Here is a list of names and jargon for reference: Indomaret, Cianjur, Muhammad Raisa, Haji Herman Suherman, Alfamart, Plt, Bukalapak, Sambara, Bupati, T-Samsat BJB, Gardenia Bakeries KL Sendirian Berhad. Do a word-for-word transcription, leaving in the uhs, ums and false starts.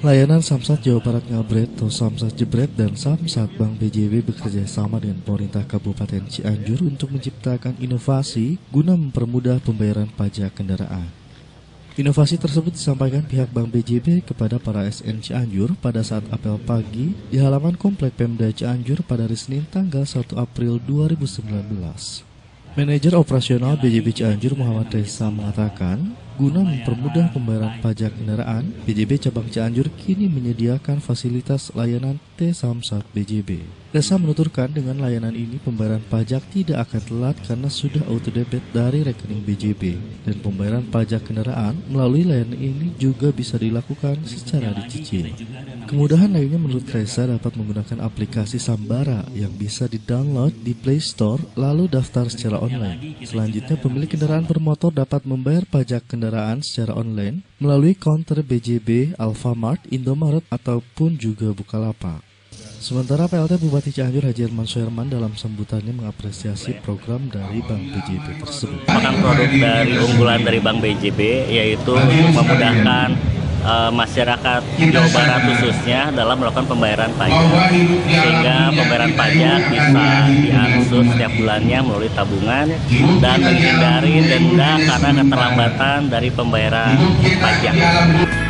Layanan Samsat Jawa Barat Ngabret, T-Samsat Jebret, dan Samsat Bank B J B bekerja sama dengan pemerintah Kabupaten Cianjur untuk menciptakan inovasi guna mempermudah pembayaran pajak kendaraan. Inovasi tersebut disampaikan pihak Bank B J B kepada para S N Cianjur pada saat apel pagi di halaman Komplek Pemda Cianjur pada hari Senin tanggal satu April dua ribu sembilan belas. Manajer Operasional B J B Cianjur Muhammad Raisa mengatakan, guna mempermudah pembayaran pajak kendaraan, B J B Cabang Cianjur kini menyediakan fasilitas layanan T-Samsat B J B. Raisa menuturkan dengan layanan ini pembayaran pajak tidak akan telat karena sudah auto debit dari rekening B J B. Dan pembayaran pajak kendaraan melalui layanan ini juga bisa dilakukan secara dicicil. Kemudahan lainnya menurut Raisa dapat menggunakan aplikasi Sambara yang bisa didownload di Play Store lalu daftar secara online. Selanjutnya, pemilik kendaraan bermotor dapat membayar pajak kendaraan secara online melalui counter B J B, Alfamart, Indomaret, ataupun juga Bukalapak. Sementara P L T Bupati Cianjur Haji Herman Suherman dalam sambutannya mengapresiasi program dari Bank B J B tersebut. Produk dari unggulan dari Bank B J B yaitu untuk memudahkan uh, masyarakat Jawa Barat khususnya dalam melakukan pembayaran pajak, sehingga pembayaran pajak bisa diangsur setiap bulannya melalui tabungan dan menghindari denda karena keterlambatan dari pembayaran pajak.